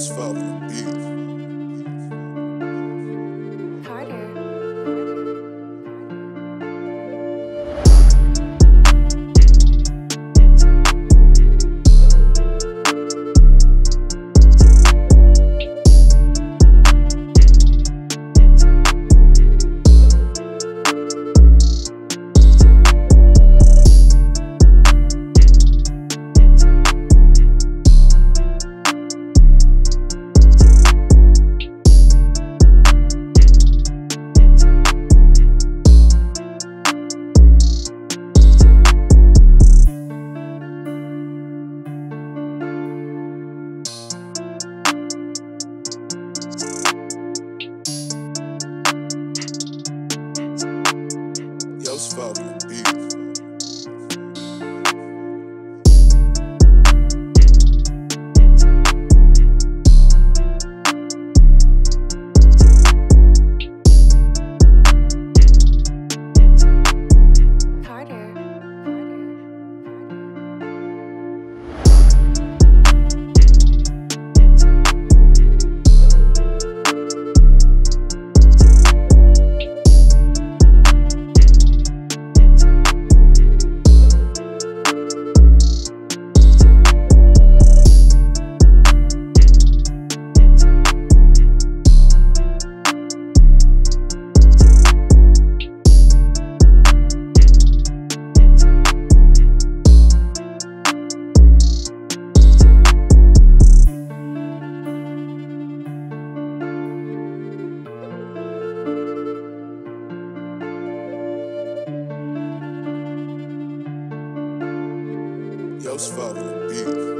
house foul and abuse. Carter. Father, house foul and abuse.